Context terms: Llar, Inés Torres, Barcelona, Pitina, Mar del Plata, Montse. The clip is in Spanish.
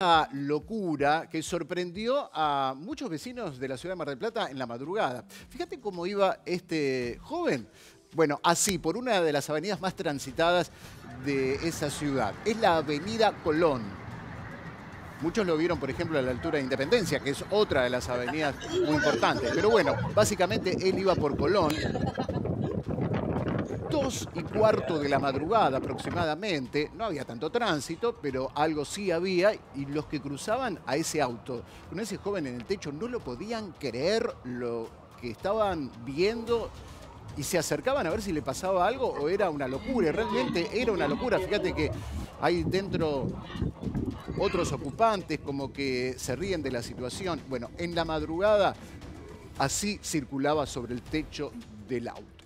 Una locura que sorprendió a muchos vecinos de la ciudad de Mar del Plata en la madrugada. Fíjate cómo iba este joven. Bueno, así, por una de las avenidas más transitadas de esa ciudad. Es la avenida Colón. Muchos lo vieron, por ejemplo, a la altura de Independencia, que es otra de las avenidas muy importantes. Pero bueno, básicamente él iba por Colón. 2:15 de la madrugada aproximadamente, no había tanto tránsito, pero algo sí había, y los que cruzaban a ese auto con ese joven en el techo no lo podían creer lo que estaban viendo y se acercaban a ver si le pasaba algo o era una locura, y realmente era una locura. Fíjate que hay dentro otros ocupantes como que se ríen de la situación. Bueno, en la madrugada así circulaba sobre el techo del auto.